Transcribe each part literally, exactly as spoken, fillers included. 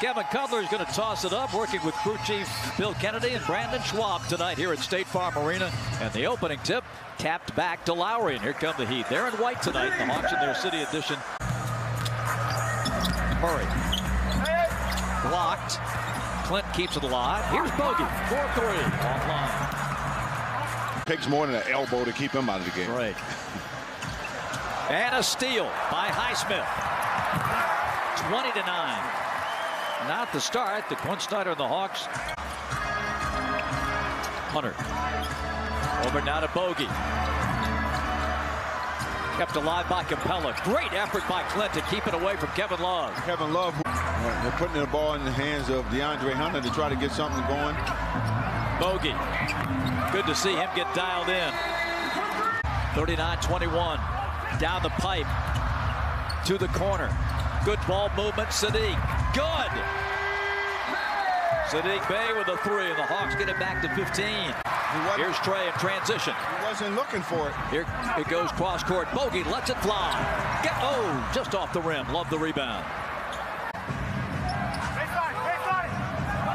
Kevin Cutler is going to toss it up, working with crew chief Bill Kennedy and Brandon Schwab tonight here at State Farm Arena. And the opening tip tapped back to Lowry. And here come the Heat. They're in white tonight. The Hawks in their city edition. Murray. Blocked. Clint keeps it alive. Here's Bogey. four three. Offline. Takes more than an elbow to keep him out of the game. Right. And a steal by Highsmith. twenty to nine. Not the start. The Quin Snyder and the Hawks. Hunter. Over now to Bogey. Kept alive by Capella. Great effort by Clint to keep it away from Kevin Love. Kevin Love. They're putting the ball in the hands of DeAndre Hunter to try to get something going. Bogey. Good to see him get dialed in. thirty-nine twenty-one. Down the pipe. To the corner. Good ball movement. Sadiq. Good. Sadiq Bey with a three, and the Hawks get it back to fifteen. Here's Trey in transition. He wasn't looking for it. Here it goes cross court. Bogey lets it fly. Get, oh, just off the rim. Love the rebound.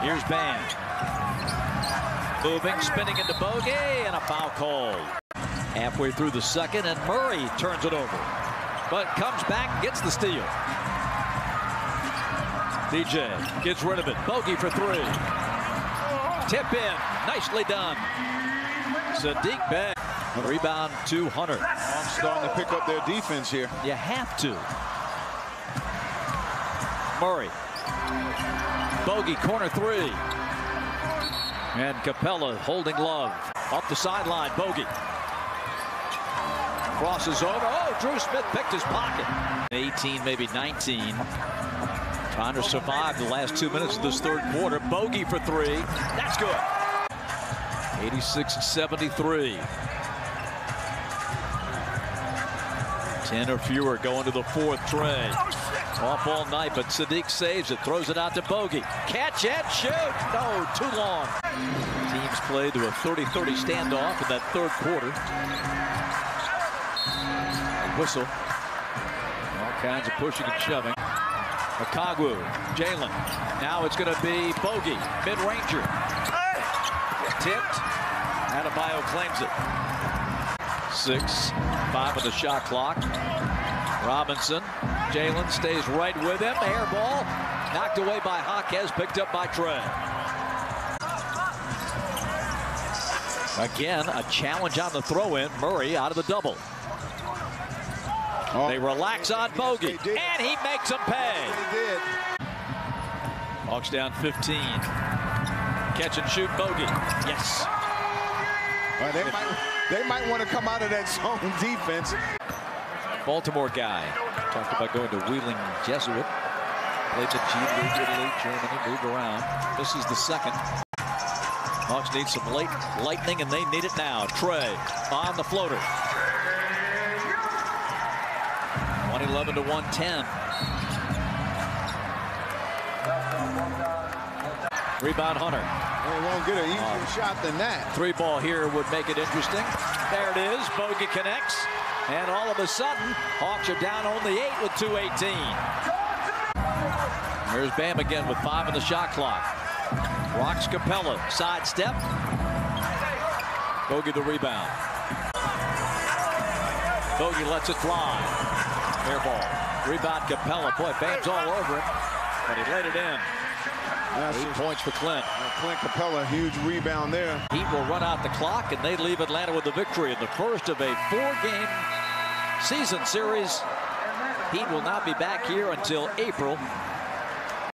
Here's Bam. Moving, spinning into Bogey, and a foul called. Halfway through the second, and Murray turns it over, but comes back and gets the steal. D J gets rid of it. Bogey for three. Tip in. Nicely done. Sadiq Bey. Rebound to Hunter. I'm starting to pick up their defense here. You have to. Murray. Bogey, corner three. And Capella holding Love. Up the sideline, Bogey. Crosses over. Oh, Drew Smith picked his pocket. eighteen, maybe nineteen. Trying to survive the last two minutes of this third quarter. Bogey for three. That's good. eighty-six seventy-three. Ten or fewer going to the fourth. Trey. Off all night, but Sadiq saves it. Throws it out to Bogey. Catch and shoot. No, too long. Teams play to a thirty thirty standoff in that third quarter. A whistle. All kinds of pushing and shoving. Akagwu Jalen. Now it's going to be Bogey, mid-ranger. Tipped. Adebayo claims it. Six, five on the shot clock. Robinson. Jalen stays right with him. Air ball. Knocked away by Hawkez. Picked up by Trey. Again, a challenge on the throw-in. Murray out of the double. Oh, they relax on Bogey, yes, and he makes them pay. Hawks down fifteen. Catch and shoot, Bogey. Yes. Well, they, might, they might want to come out of that zone defense. Baltimore guy. Talked about going to Wheeling Jesuit. Played the G League, Italy, Germany, moved around. This is the second. Hawks need some late lightning, and they need it now. Trey on the floater. eleven to one ten. Rebound Hunter. They won't get an easier uh, shot than that. Three ball here would make it interesting. There it is. Bogey connects. And all of a sudden, Hawks are down only eight with two eighteen. Here's Bam again with five on the shot clock. Rocks Capella. Sidestep. Bogey the rebound. Bogey lets it fly. Air ball. Rebound Capella. Boy, Bam's all over it. But he laid it in. That's Eight points for Clint. Clint Capella, huge rebound there. Heat will run out the clock, and they leave Atlanta with the victory in the first of a four-game season series. Heat will not be back here until April.